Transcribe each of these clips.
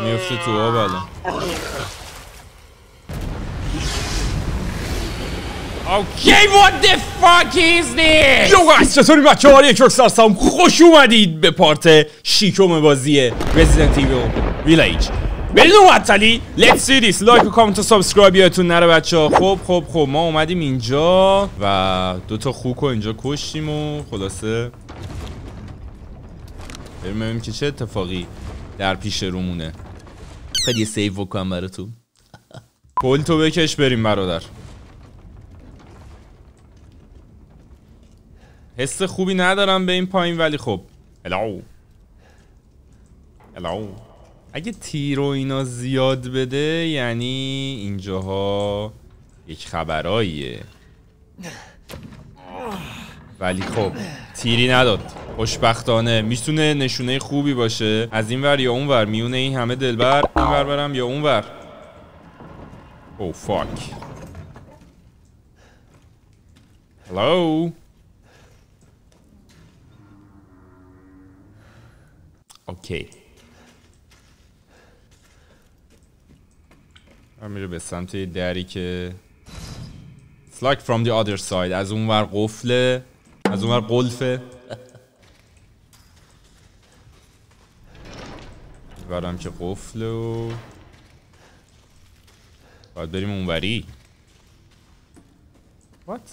mnie przytułował. Okay, what the fuck is this? Yo guys, چطوری بچه ها؟ یک روکستار سام خوش اومدید به پارت ششم بازی Resident Evil Village. برید اون وطلی. Let's see this. لایک و کامنت و سابسکرایب یادتون نره بچه ها. خب ما اومدیم اینجا و دوتا خوک رو اینجا کشتیم و خلاصه بریم ببینیم که چه اتفاقی در پیش رومونه. خیلی سیو بکنم براتون. پولتو بکش بریم برادر. حس خوبی ندارم به این پایین ولی خب الو اگه تیر و اینا زیاد بده یعنی اینجاها یک خبراییه ولی خب تیری نداد خوشبختانه میتونه نشونه خوبی باشه از این ور یا اون ور میونه این همه دلبر این ور برم یا اون ور او فاک الو اوکی من میره به سمت دری که It's like from the other side از اون ور قفله از اون ور قلفه برم که قفله و باید بریم اون وری What?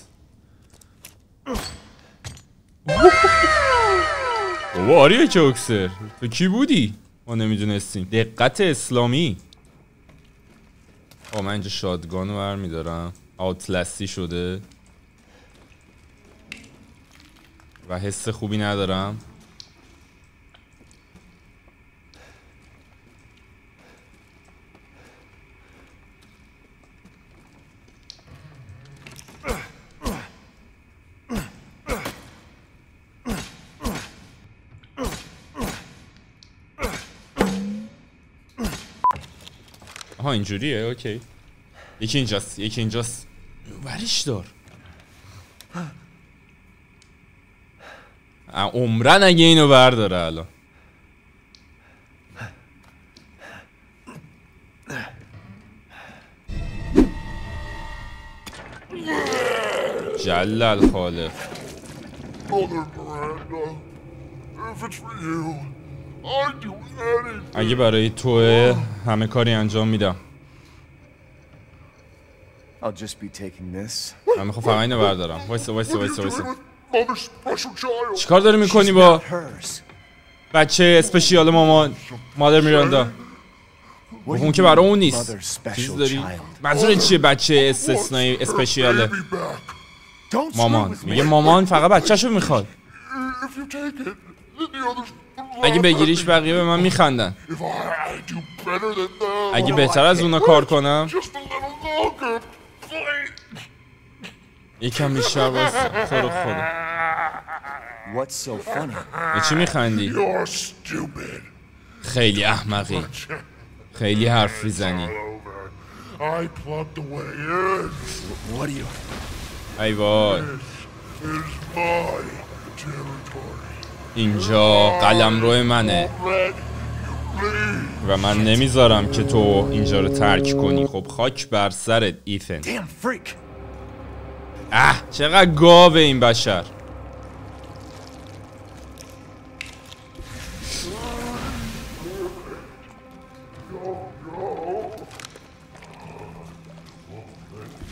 بابا آریه که اکسر تو کی بودی؟ ما نمیدونستیم دقت اسلامی آه من اینجا شادگان رو برمیدارم آتلسی شده و حس خوبی ندارم ها اینجوریه اوکی یکی اینجاست ورش دار عمرن اگه اینو برداره الان جل الخالق اگه برای توه همه کاری انجام میدم I'll just be taking this. من میخوام فقط اینو بردارم. وایسا. چیکار داری میکنی با بچه اسپشیال مامان مادر میراندا؟ اون که برای اون نیست. چیز داری؟ منظور چیه بچه استثنایی اسپشیاله؟ مامان. میگه مامان فقط بچه‌شو میخواد. اگه بگیریش بقیه به من میخندن. اگه بهتر از اونا کار کنم یکم بیشتر باز خور خدا به چی میخندی؟ خیلی احمقی خیلی حرف میزنی ای وای اینجا قلمرو منه و من نمیذارم که تو اینجا رو ترک کنی خب خاک بر سرت ایثن اه چقدر گاوه این بشر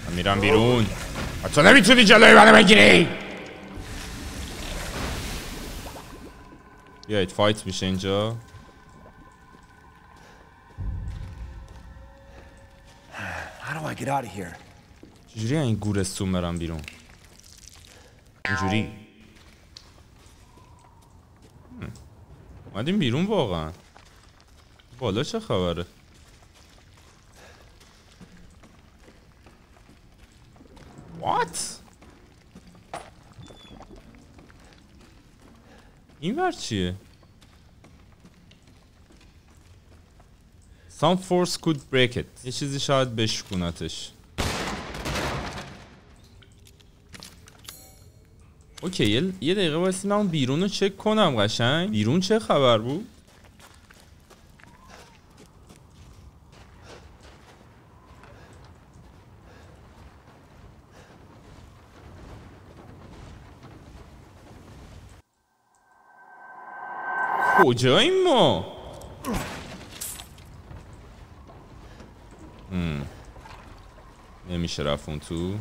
من میرم بیرون تو نمیتونی جلوی منو بگیری بیایید فایت میشه اینجا چجوری این گورستون برم بیرون اینجوری اومدیم بیرون واقعا بالا چه خبره What؟ این ور چیه Some force could break it. یه چیزی شاید بشکنتش. اوکی یه دقیقه واسه من بیرون رو چک کنم قشنگ. بیرون چه خبر بود؟ Κουτζόι μου. نمیشه رفت اون تو.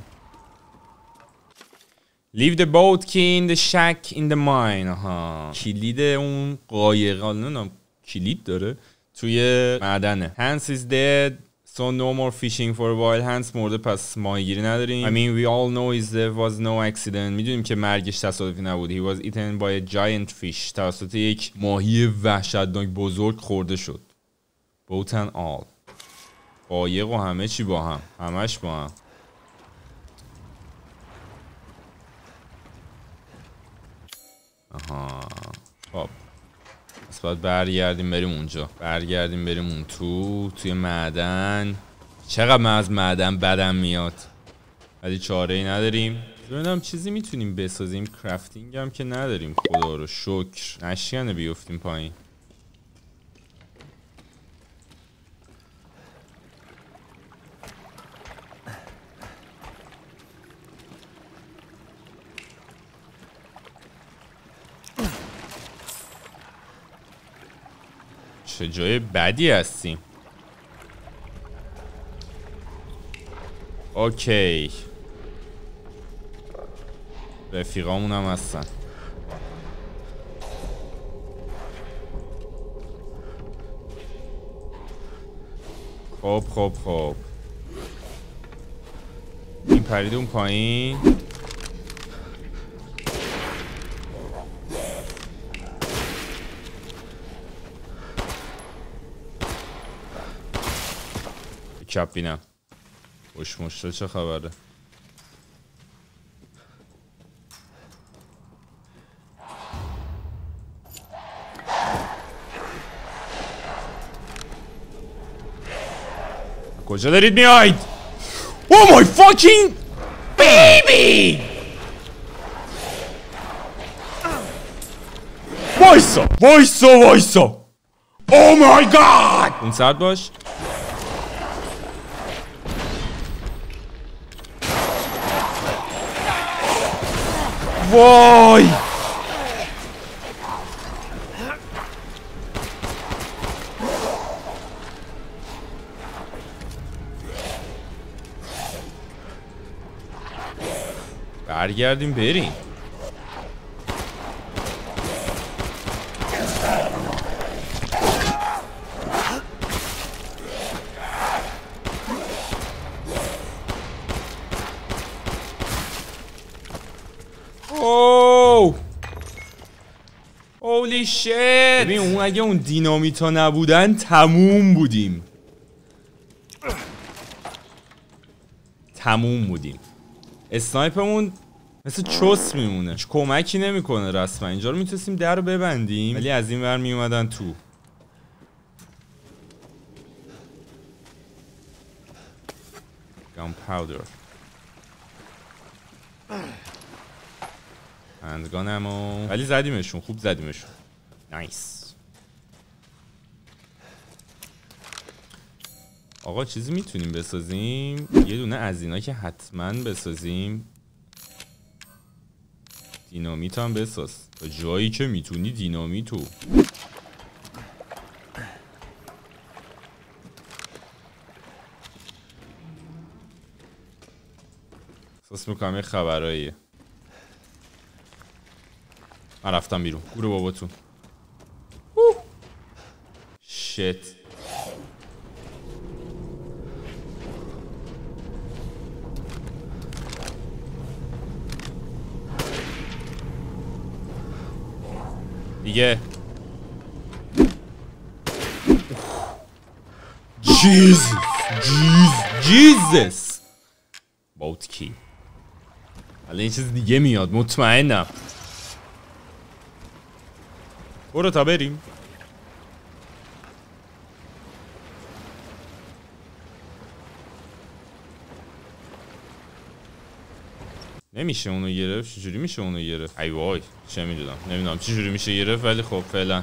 Leave the boat key in the shack in the mine. آها. کلید اون قایقه نه کلید داره توی معدنه. Hans is dead so no more fishing for a while. Hans مرده پس ماهیگیری نداریم. I mean we all know there was no accident. میدونیم که مرگش تصادفی نبود. He was eaten by a giant fish. توسط یک ماهی وحشتناک بزرگ خورده شد. Boat and all. قایق و همه چی با هم. همش با هم. آها. خب. پس باید برگردیم بریم اونجا. برگردیم بریم اون توی معدن. چقدر من از معدن بدم میاد. ولی چاره‌ای نداریم. ببینم چیزی میتونیم بسازیم. کرافتینگ هم که نداریم. خدا رو شکر. نشکنه بیفتیم پایین. چه جای بدی هستیم. اوکی رفیقامون هم هستن. خب خب خب این پرید اون پایین. چپ بینم خوش مشته چه خبره. کجا دارید میاید؟ او مای فاکینگ بیبی. وایسا وایسا وایسا. او مای گاد. اون ساعت باش. وای برگردیم بریم. Holy shit! ببین اون اگه اون دینامیتا نبودن تموم بودیم. تموم بودیم. اسنایپمون مثل چوس میمونه. کمکی نمیکنه رسما. اینجا رو میتونستیم در رو ببندیم ولی از این ور میومدن تو. Gunpowder. هندگانمو ولی زدیمشون خوب زدیمشون. نایس. آقا چیزی میتونیم بسازیم؟ یه دونه از اینا که حتما بسازیم. دینامیت هم بساز تا جایی که میتونی دینامیتو. احساس میکنم یه خبراییه. من رفتم بیرون. گوره باباتون. شت. دیگه. جیزس. جیزس. باوت کی. حالا این چیز دیگه میاد. مطمئنم. برو تا بریم. نمیشه اونو گرفت. چجوری میشه اونو گرفت؟ ای وای چه میدونم. نمیدونم چجوری میشه گرفت ولی خب فعلا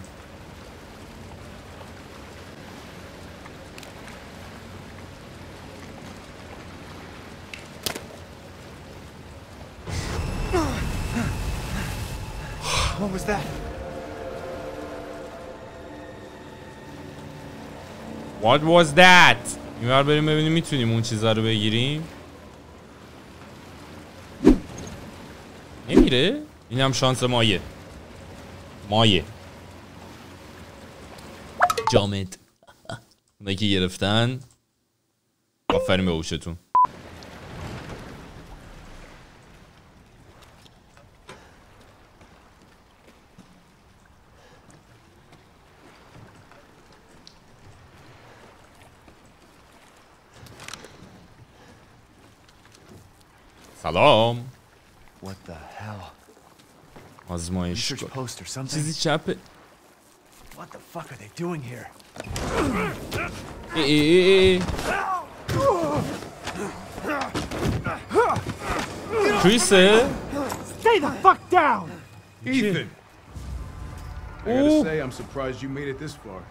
What was that? What was that? این ور بریم ببینیم میتونیم اون چیزا رو بگیریم. نمیره؟ این هم شانس مایه. مایه. جامد. اونایی که گرفتن. آفرین به هوشتون. سلام. What the hell? آزمایش چیزی چپه. What the fuck are they doing here? Teresa, stay the fuck down. Ethan. I gotta say I'm surprised you made it this far.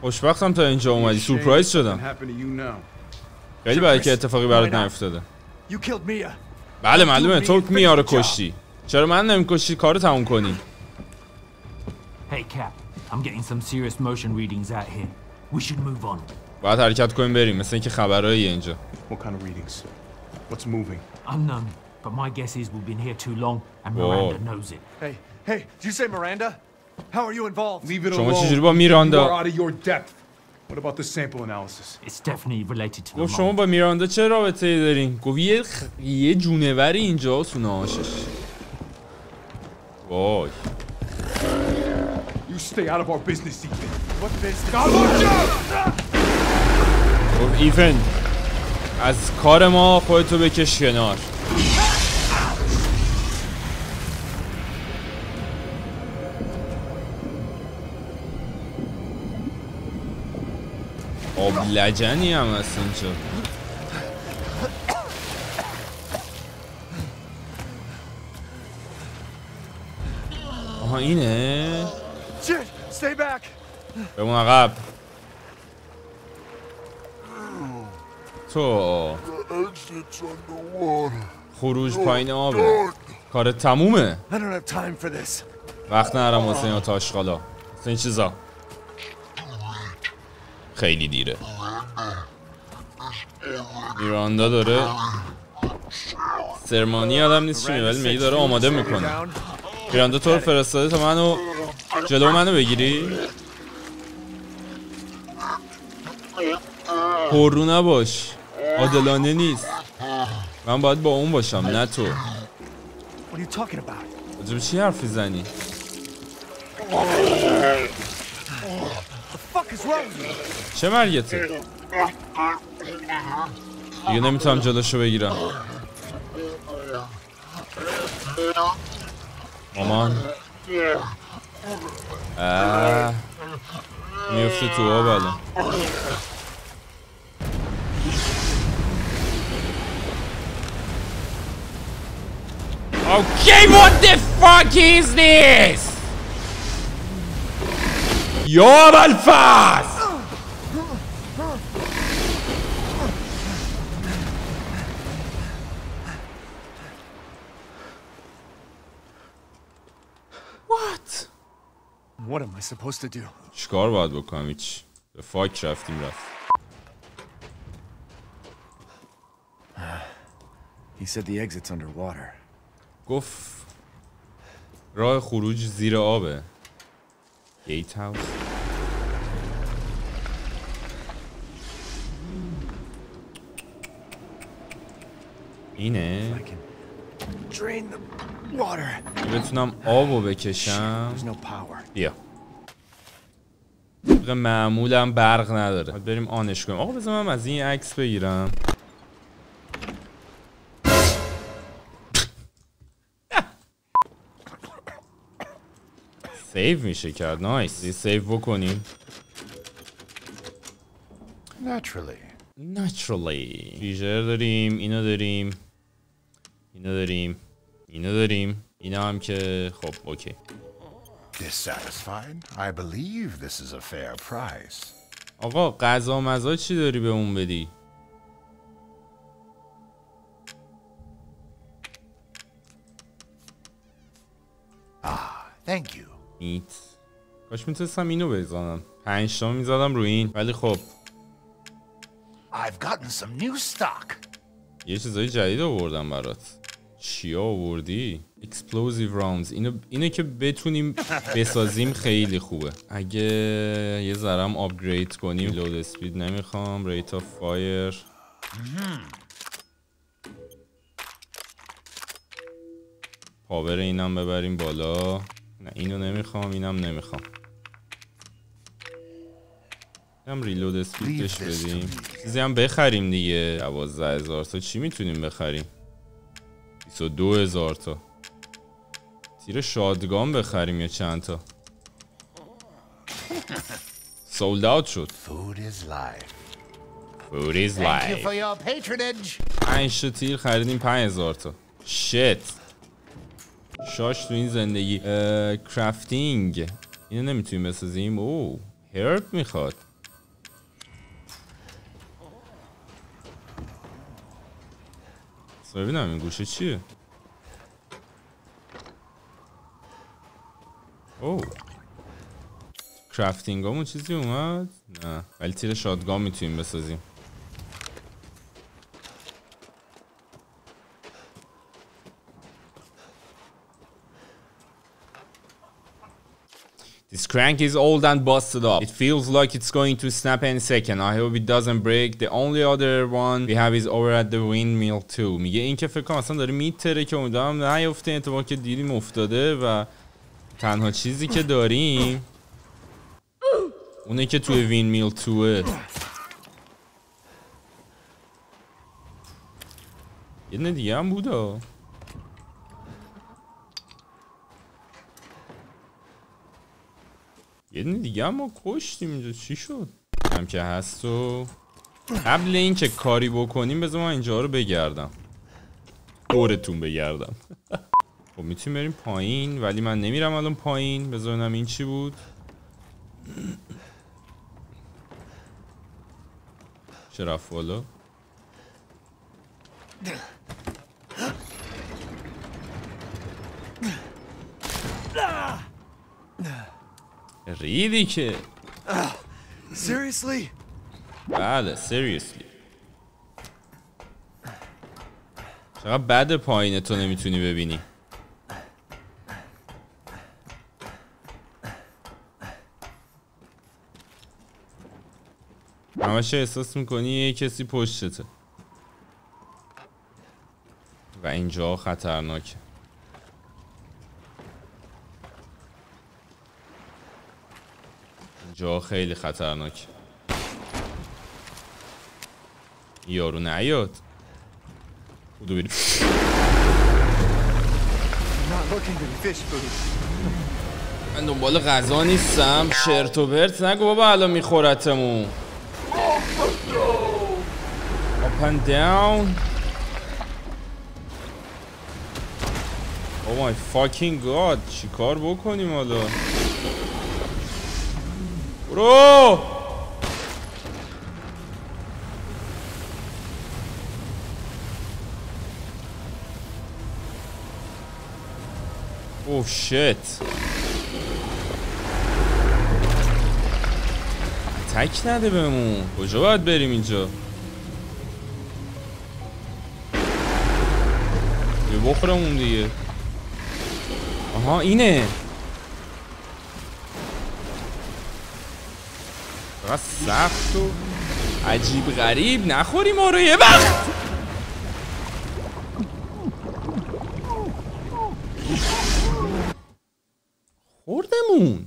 خوشبختم تا اینجا اومدی. سورپرایز شدم. خیلی برای که اتفاقی برات نیفتاده. You killed Mia. بله معلومه تو میا رو کشتی. چرا من نمی‌کشی کارو تموم کنی؟ Hey Cap, I'm getting some serious motion readings out here. We should move on. باید حرکت کنیم بریم. مثل اینکه خبرایی اینجا. What kind of readings? What's moving? Unknown, but my guess is we've been here too long and Miranda knows it. Hey, did you say Miranda? How are you involved? Leave it alone. شما چجوری با میراندا؟ You are out of your depth. What about the sample analysis? It's definitely related to the شما با میراندا چه رابطه‌ای دارین؟ گفت یه جونوری اینجاست اوناشش. وای. You stay out of our business, Ethan. What business? God, Ethan. از کار ما خودتو بکش کنار. لجنی هم هست اینجا. آها اینه. بمون عقب. تو خروج پایین آبه. کار تمومه. وقت نرم واسه این آتاشقالا. واسه این چیزا. خیلی دیره. میراندا داره سرمانی آدم نیست چیه ولی میگه داره آماده میکنه. میراندا تو رو فرستاده تا منو جلو منو بگیری. پررو نباش، عادلانه نیست. من باید با اون باشم نه تو. راجب چی حرفی زنی؟ چه مرگته؟ دیگه نمیتونم جلوشو بگیرم. مامان میفته تو آب الان. Okay, what the fuck is this? یا بلفاس What? What am I supposed to do? چیکار باید بکنم هیچ به فاک رفتیم رفت. He said the exit's underwater. گفت راه خروج زیر آبه. Gatehouse. اینه. بتونم آبو بکشم. بیا. طبق معمولم برق نداره. بریم آنش کنیم. آقا بذار من از این عکس بگیرم. سیو میشه کرد. نایس. سیو بکنیم. Naturally. فیجر داریم. اینو داریم. اینو داریم. اینو داریم. اینا هم که خب اوکی. آقا غذا مزا چی داری به اون بدی؟ کاش میتونستم اینو بزنم. 5 تا میزدم رو این ولی خب I've gotten some new stock. یه چیزای جدید آوردم برات. چیا آوردی؟ Explosive rounds. اینو که بتونیم بسازیم خیلی خوبه. اگه یه ذرم آپگرید کنیم. لود اسپید نمیخوام. ریت آف فایر. پاور اینم ببریم بالا. نه اینو نمیخوام. اینم نمیخوام. هم ریلود اسپیدش بدیم. چیزی هم بخریم دیگه. 12000 تا چی میتونیم بخریم؟ 22000 تا. تیر شادگان بخریم یا چند تا؟ سولد اوت شد. Food is life. Food is life. 5 تا تیر خریدیم 5000 تا. شت. شاش تو این زندگی. کرافتینگ. اینو نمیتونیم بسازیم. او هرب میخواد. ببینم این گوشه چیه؟ اوه کرافتینگ همون چیزی اومد؟ نه ولی تیر شادگان میتونیم بسازیم. This crank is old and busted up. It feels like it's going to snap any second. I hope it doesn't break. The only other one we have is over at the windmill too. میگه این که فکر کنم اصلا داره میتره که امیدوارم نیفته. اتفاقی که دیدیم افتاده و تنها چیزی که داریم اونه که توی ویندمیل توه. یه دونه دیگه هم بودا. یه دونه دیگه هم ما کشتیم اینجا. چی شد؟ هم که هست و قبل اینکه کاری بکنیم بذار من اینجا رو بگردم. دورتون بگردم. خب میتونیم بریم پایین ولی من نمیرم الان پایین. بذار ببینم این چی بود. چرا رفت بالا؟ ریدی که سیریسلی؟ بله سیریسلی. چقدر بده پایینه تو نمیتونی ببینی. همش احساس میکنی یه کسی پشتته و اینجا خطرناکه. جا خیلی خطرناک. یارو نیاد. خودو بریم. من دنبال غذا نیستم. شرت و برت نگو بابا الان میخورتمون. Up and down. Oh my fucking god. چیکار بکنیم حالا؟ برو اوه شت. اتک نده بهمون. کجا باید بریم اینجا؟ یه بخورمون دیگه. آها اینه. چقدر سخت و عجیب غریب. نخوری ما رو یه وقت. خوردمون.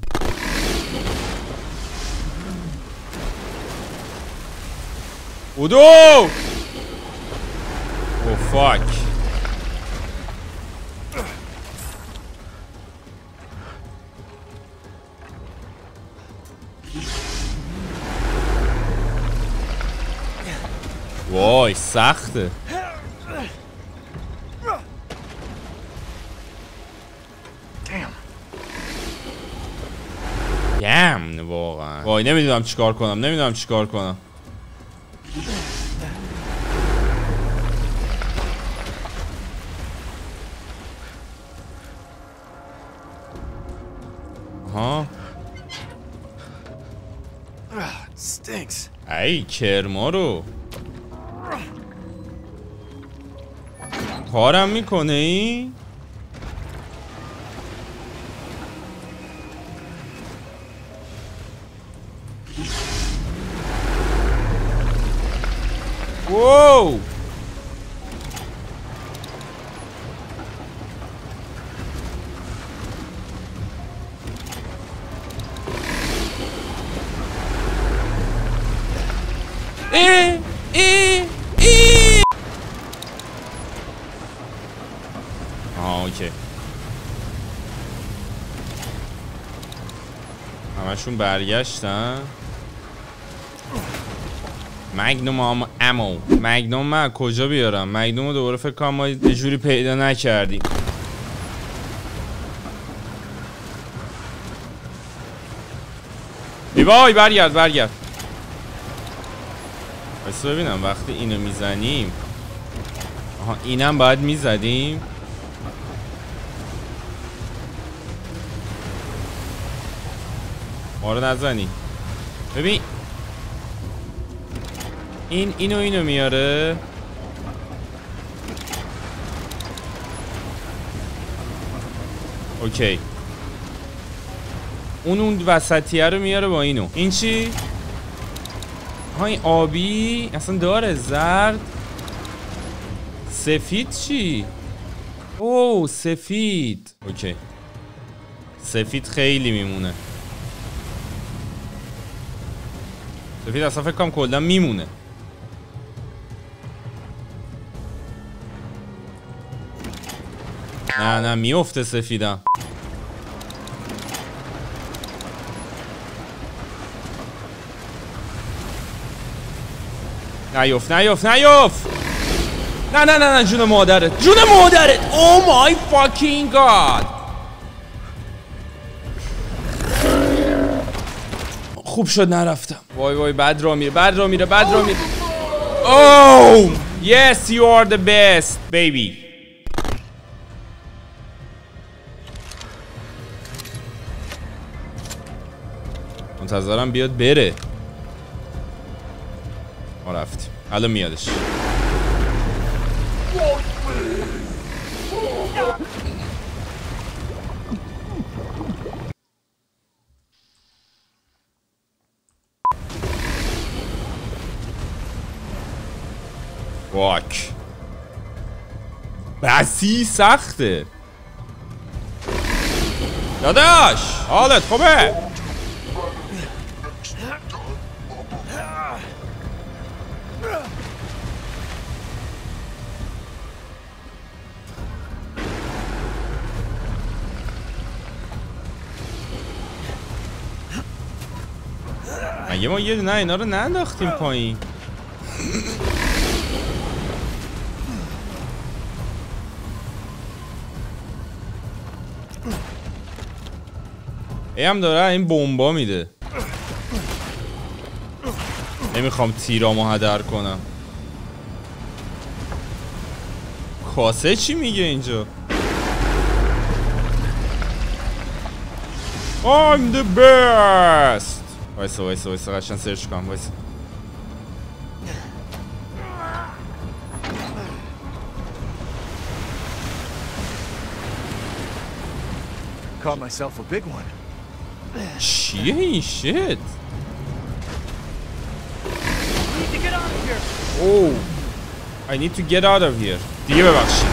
خودو او فاک. وای سخته. دم واقعا. وای نمیدونم چیکار کنم. ها ای کرما رو کارم میکنه این؟ واو همشون برگشتن. مگنوم امو مگنوم من کجا بیارم؟ مگنوم رو دوباره فکر کنم ما یه جوری پیدا نکردیم. ای وای برگرد بس ببینم وقتی اینو میزنیم. آها اینم باید میزدیم. آره نزنی ببین این اینو میاره اوکی اون وسطیه رو میاره با اینو این چی؟ ها این آبی اصلا داره زرد سفید چی؟ اوه سفید اوکی سفید خیلی میمونه سفید اصلا فکر کنم کلا میمونه نه میفته سفیدم نیفت نه جون مادرت او مای فاکینگ گاد خوب شد نرفتم وای بد را میره اوه یس یو آر دی بیست بیبی منتظرم بیاد بره ما رفتیم الان میادش واک بسی سخته داداش حالت خوبه مگه ما یه دونه اینا رو ننداختیم پایین هم داره این بمبا میده نمیخوام تیرامو هدر کنم کاسه چی میگه اینجا I'm the best وایسا قشنگ سرچ کنم وایسا Caught myself a big one. چیه این شت اوه I need to get out of here دیگه ببخشید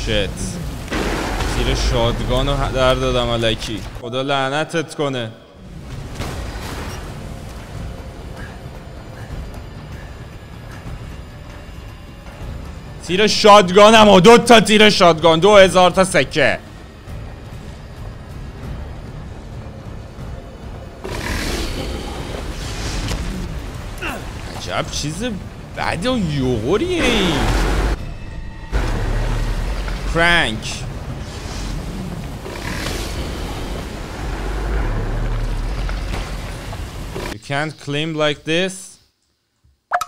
شت تیر شادگان رو هدر دادم الکی خدا لعنتت کنه تیر شادگانم و دو تا تیر شادگان 2000 تا سکه عجب چیز بعد و یغوریه این فرانک You can't climb like this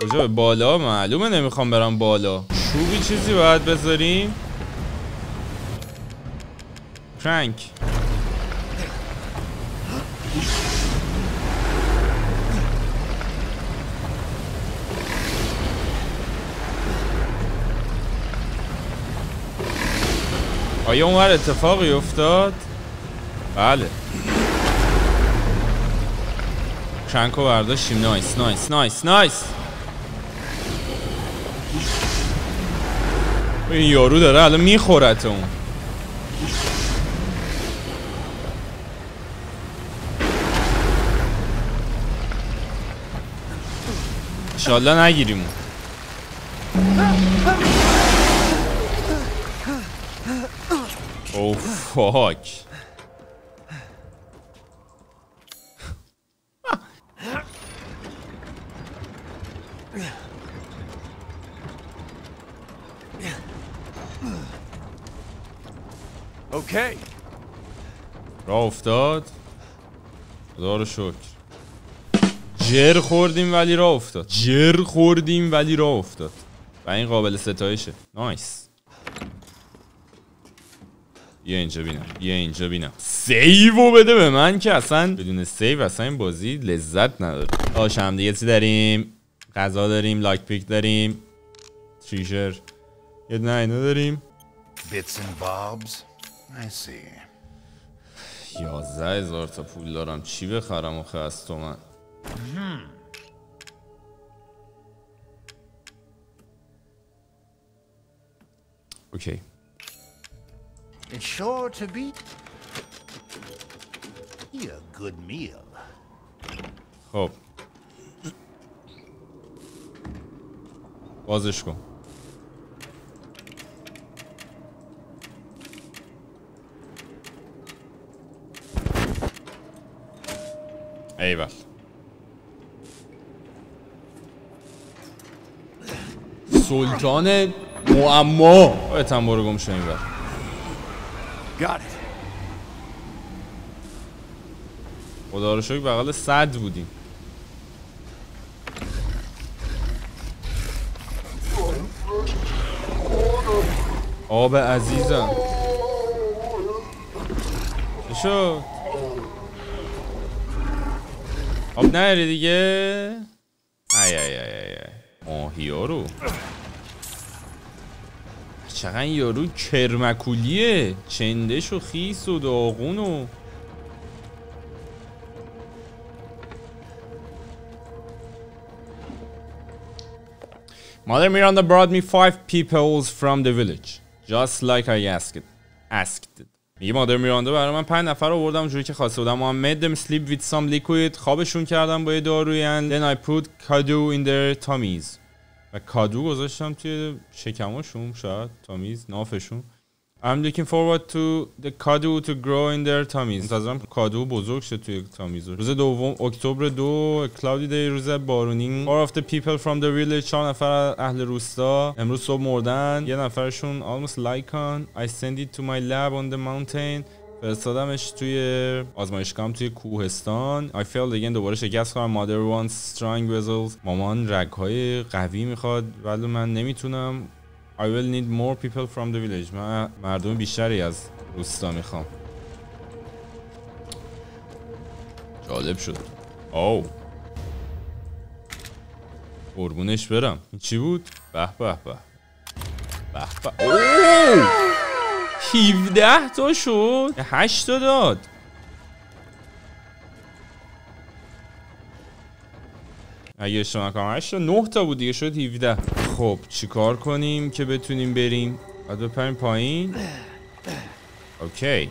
کجا بالا معلومه نمیخوام برم بالا شوبی چیزی باید بذاریم فرانک آیا اون هر اتفاقی افتاد؟ بله. چنکو برداشتیم. نایس نایس نایس نایس. این یارو داره الان میخورت اون. انشالله نگیریم اون. Oh fuck. Okay. راه افتاد. خدا رو شکر. جر خوردیم ولی راه افتاد. جر خوردیم ولی راه افتاد. و این قابل ستایشه. نایس. یه اینجا بینم، یه اینجا بینم. سیوو بده به من که اصلا بدون سیو اصلا این بازی لذت نداره. آش هم دیگه چی داریم؟ غذا داریم، لاک پیک داریم، تریژر. یه دونه اینا داریم. بیتس اند بابز. آی سی. 11000 تا پول دارم. چی بخرم آخه از تو من؟ اوکی. It's sure to be a good meal. خب بازش کن. ایول. سلطان معما اتم برو گم شو اینور. Got it. خدا رو شکر بغل 100 بودیم. آب عزیزم. چی شد؟ آب نری دیگه. ای ای ای ای. ماهی ها رو. چقدر این یارو کرمکولیه، چندش و خیس و داغون و Mother Miranda brought me 5 peoples from the village just like I asked. میگه مادر میراندا برای من 5 نفر آوردم اونجوری که خواسته بودم. I made them sleep with some liquid. خوابشون کردم با یه داروی. And then I put kadu in their tummies. و کادو گذاشتم توی شکماشون، شاید تامیز نافشون. I'm looking forward to the کادو to grow in their tummies. منتظرم کادو بزرگ شد توی تامیز. روز دوم اکتبر 2 کلاودی دی، روز بارونی. Four of the people from the village، 4 نفر اهل روستا امروز صبح مردن. یه نفرشون almost like on. I send it to my lab on the mountain. فرستادمش توی آزمایشگاهم توی کوهستان. I failed again. دوباره شکست خوردم. Mother wants strong vessels. مامان رگ‌های قوی میخواد ولی من نمیتونم. I will need more people from the village. من مردم بیشتری از روستا میخوام. جالب شد. او قربونش برم. چی بود؟ به به به به به. اوه 17 تا شد، 8 تا داد. اگه اشتباه نکنم 8 تا 9 تا بود دیگه، شد 17. خب چیکار کنیم که بتونیم بریم؟ بعد بپریم پایین. اوکی.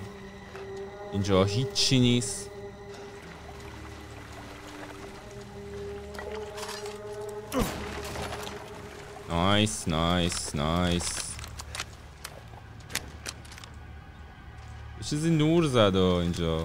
اینجا هیچی نیست. نایس نایس نایس. چیزی نور زده اینجا.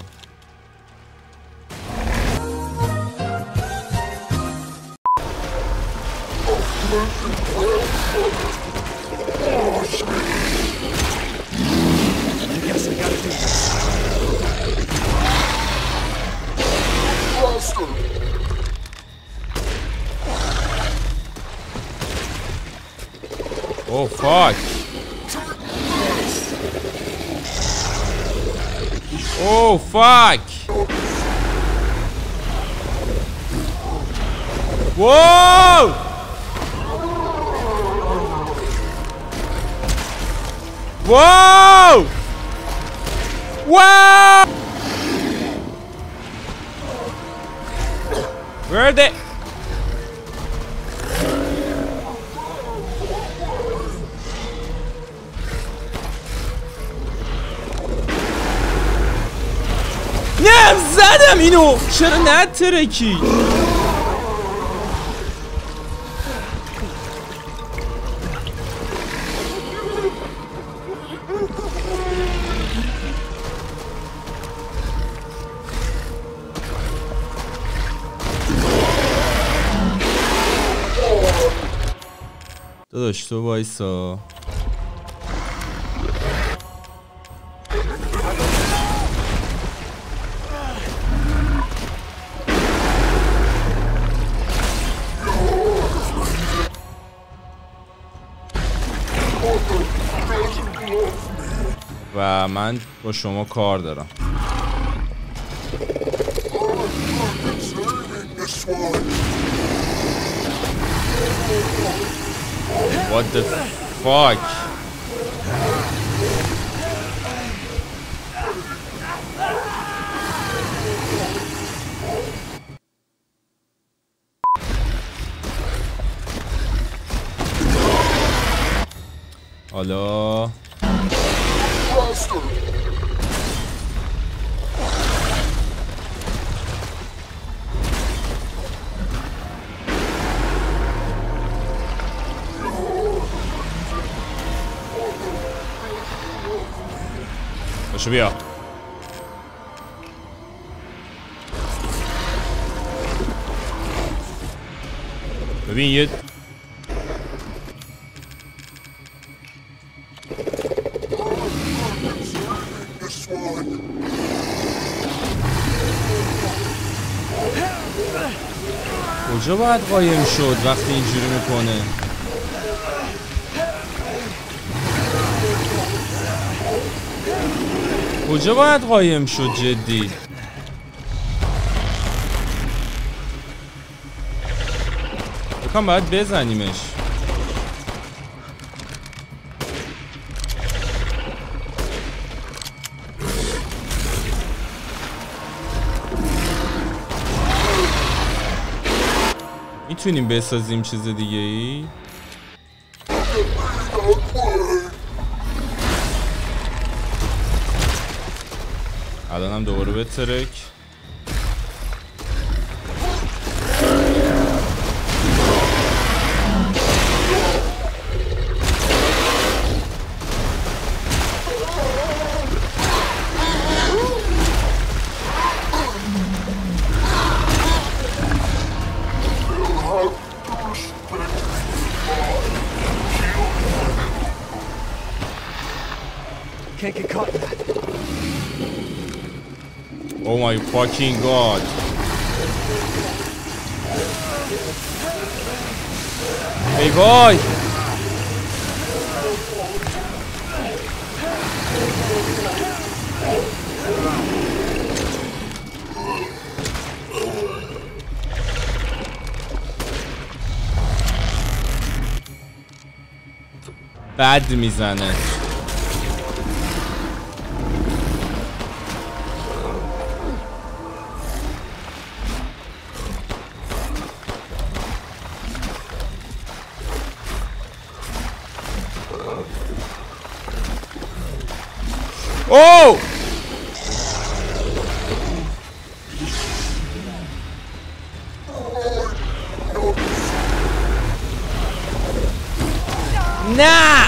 اوه فاک. Oh fuck! Whoa! Whoa! Wow! Where are they? نه زدم اینو چرا نترکی داداش تو وایسا و من با شما کار دارم What the fuck حالا باشه بیا ببین یه کجا باید قایم شد وقتی اینجوری میکنه کجا باید قایم شد جدی بکن باید بزنیمش میتونیم بسازیم چیز دیگه ای؟ الانم دوباره به ترک Can't get caught in that. Oh my fucking god. Hey boy. بد میزنه اوه نه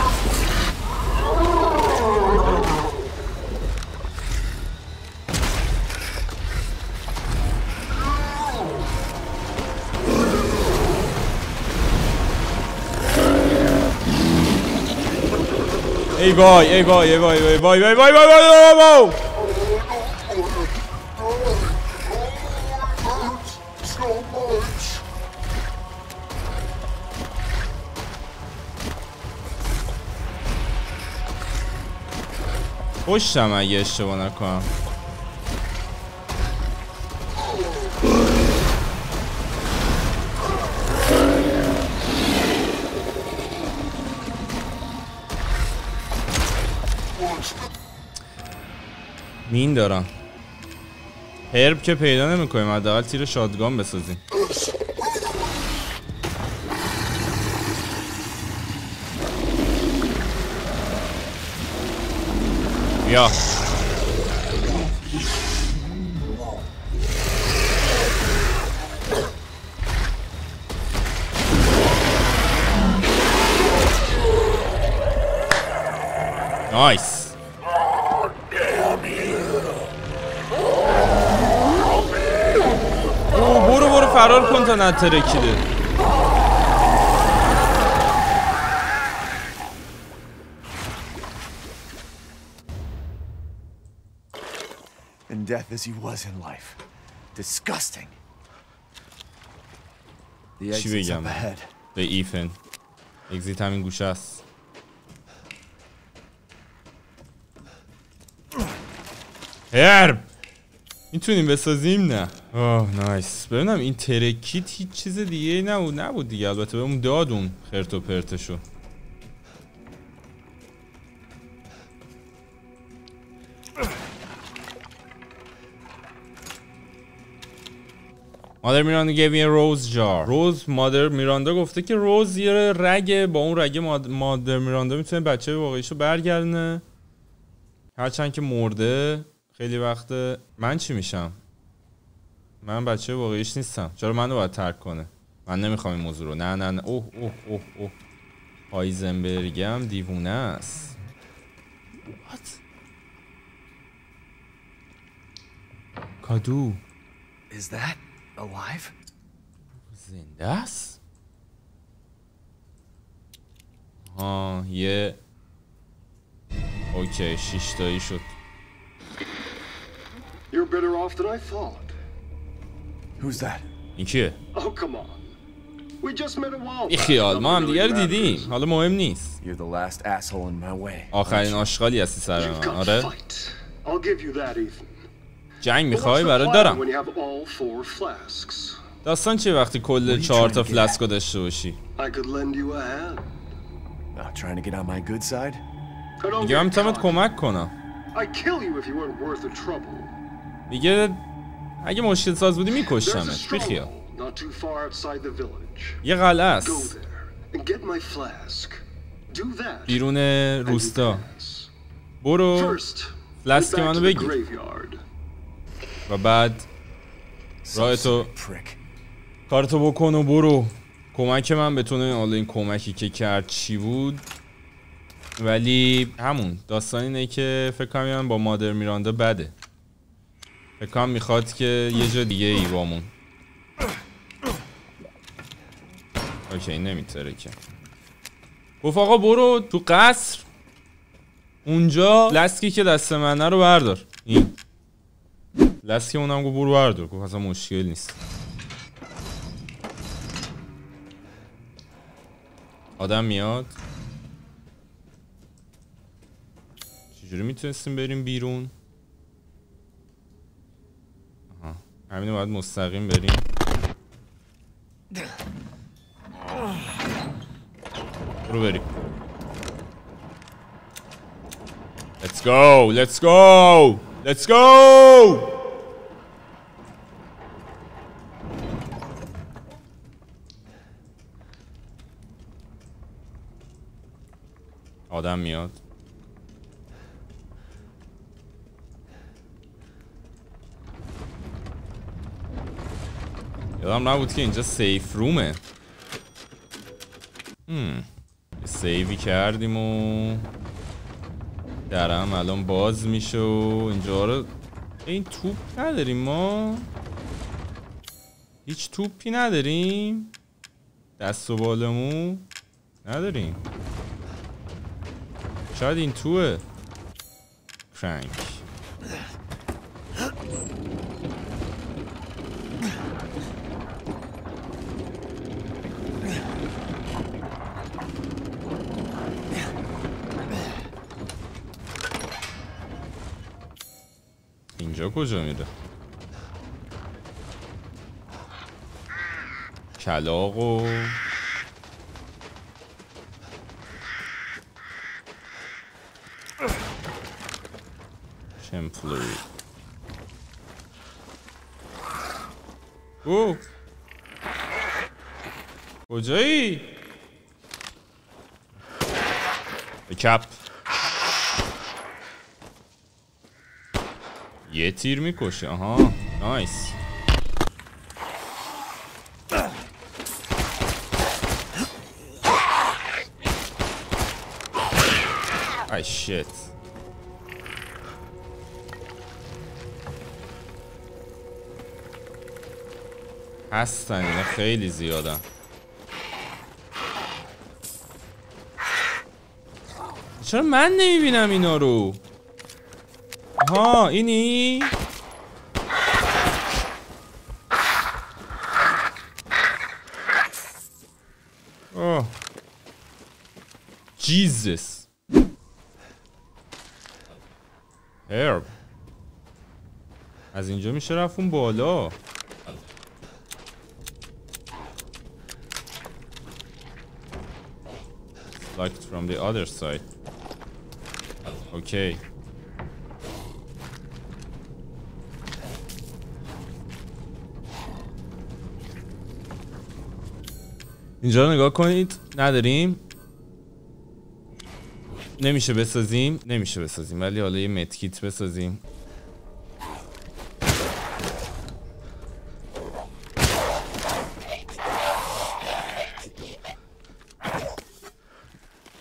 ای وای ای وای ای وای ای وای ای وای ای وای پشتم اگه اشتباه نکنم مین دارم. هرب که پیدا نمیکنیم، حداقل تیر شاتگان بسازیم. یا نایس. برو فرار کن تا نترکیده. In death as he was in life. Disgusting. چی بگم به ایفن؟ اگزیت همین گوشه است. هرب میتونیم بسازیم نه؟ اوه نایس. ببینم این ترکیت هیچ چیز دیگه نبود دیگه. البته بهمون داد اون خرت و پرتشو. مادر میراندا gave me a rose jar. روز مادر میراندا گفته که روز یه رگه، با اون رگه مادر میراندا میتونه بچه واقعیشو برگردونه. هرچند که مرده خیلی وقت. من چی میشم؟ من بچه واقعیش نیستم. چرا منو باید ترک کنه؟ من نمیخوام این موضوع رو. نه نه نه. اوه اوه اوه اوه. هایزنبرگ هم دیوونه است. What? کادو. Is that alive? زنده است؟ ها یه. اوکی 6 تایی شد. You're better off than I thought. Who's that? این کیه؟ Oh come on. We just met a while. ای خیال ما هم دیگر دیدیم. حالا مهم نیست. You're the last asshole in my way. آخرین آشغالی هستی سر من. آره. I'll give you that Ethan. جنگ میخوای برات دارم. داستان چیه وقتی کل 4 تا فلاسکو داشته باشی؟ I could lend you a hand. Not trying to get on my good side. میگم میتونم کمک کنم. I'd kill you if you weren't worth the trouble. میگه اگه مشکل ساز بودی میکشتمت. بی خیال. یه قلعه است بیرون روستا. برو فلاسک منو بگیر و بعد راهتو کارتو بکن و برو کمک من بتونه. حالا این کمکی که کرد چی بود؟ ولی همون داستان اینه که فکر کنم با مادر میراندا بده. فکر کنم میخواد که یه جا دیگه ای بامون. اوکی نمیتره که. گفت آقا برو تو قصر اونجا لسکی که دست منه رو بردار. این لسکی اونم گفت برو بردار. گفت اصلا مشکل نیست. آدم میاد. چجوری میتونستیم بریم بیرون؟ همینو باید مستقیم بریم. برو بریم. Let's go, let's go, let's go. آدم میاد. یادم نبود که اینجا سیف رومه. سیوی کردیم و درم الان باز میشه و اینجا رو. این توپ نداریم ما، هیچ توپی نداریم، دست و بالمو نداریم. شاید این توه کرنک. کجا میره؟ کلاغ و Chem fluid. Ooh! کجایی؟ به کپ یه تیر میکشه. آها نایس. آی شیت. هستن اینا خیلی زیادن. چرا من نمیبینم اینا رو؟ آها اینی؟ اوه جیزس هرب. از اینجا میشه رفت اون بالا. Locked from the other side. Okay. اینجا نگاه کنید نداریم. نمیشه بسازیم، نمیشه بسازیم، ولی حالا یه متکیت بسازیم.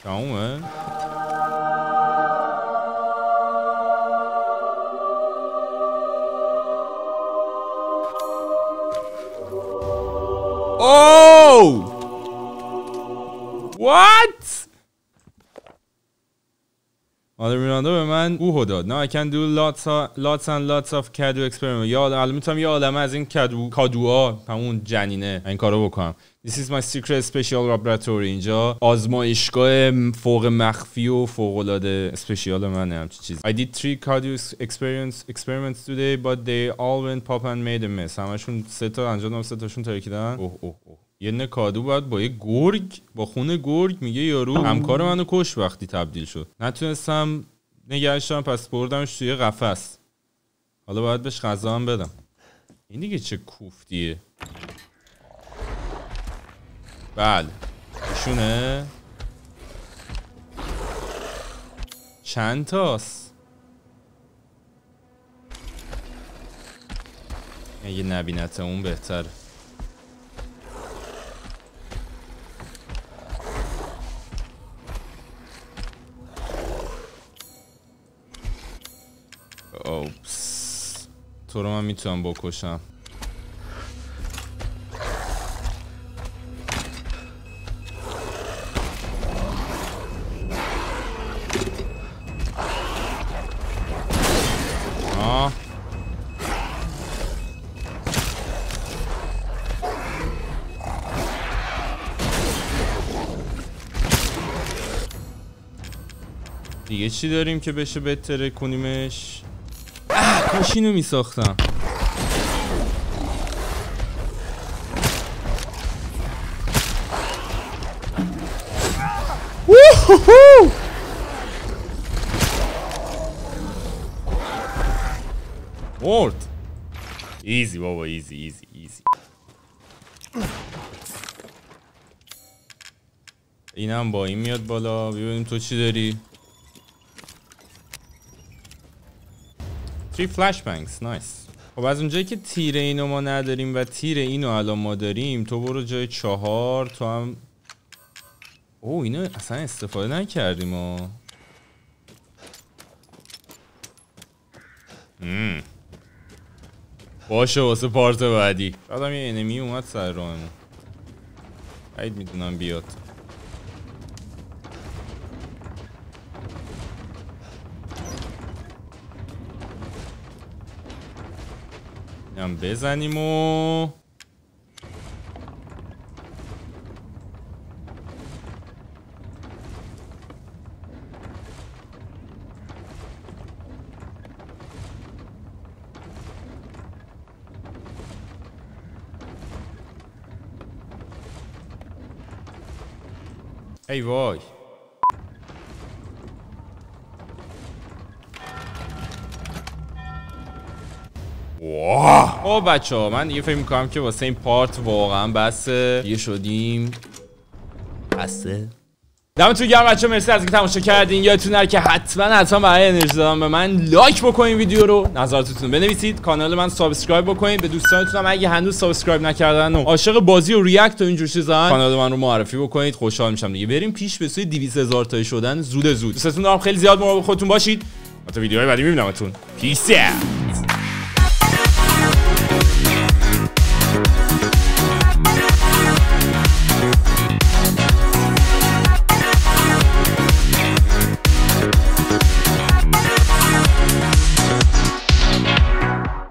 تمومه. اوه What? Mother Miranda به من اوه داد. Now I can do lots and lots of کدو experiment. الان میتونم یه عالمه از این کدوها همون جنینه این کارو بکنم. This is my secret special laboratory. اینجا آزمایشگاه فوق مخفی و فوق‌العاده اسپشیال منه همچین چیز. I did 3 cardio experiments today but they all went pop and made a mess. همشون 3 تا انجام دادم، 3 تاشون ترکیدن. اوه. یه نکادو باید با یه گرگ با خونه گرگ میگه یارو همکار منو کش وقتی تبدیل شد. نتونستم نگهشم پس بردمش توی قفس. حالا باید بهش غذا هم بدم. این دیگه چه کوفتیه. بله ایشونه. چند تاست؟ اگه نبینته اون بهتر. اوپس تو رو من میتونم بکشم. دیگه چی داریم که بشه بهتره کنیمش؟ کاش اینو میساختم. مرد. ایزی بابا ایزی ایزی ایزی. اینم با این میاد بالا. ببینیم تو چی داری. 3 flashbangs نایس. خب از اونجایی که تیر اینو ما نداریم و تیر اینو الان ما داریم، تو برو جای 4 تو هم. اوه اینو اصلا استفاده نکردیم ما. باشه واسه پارت بعدی. بعدم یه انمی اومد سر راهمون. بعید میدونم بیاد. هم بزنیم و ای وای خب بچه ها من دیگه فکر میکنم که واسه این پارت واقعا بسه. دیگه شدیم بسه. دمتون گرم بچه ها، مرسی از اینکه تماشا کردین. یادتون نره که حتما برای انرژی دادن به من لایک بکنین، ویدیو رو نظراتتون بنویسید، کانال من سابسکرایب بکنین، به دوستانتون هم اگه هنوز سابسکرایب نکردن و عاشق بازی و ریاکت و اینجور چیزا کانال من رو معرفی بکنید. خوشحال میشم. دیگه بریم پیش به سوی 200,000 تایی شدن زود. دوستتون دارم، خیلی زیاد مراقب خودتون باشید. تا ویدیوهای بعدی میبینمتون. پیس.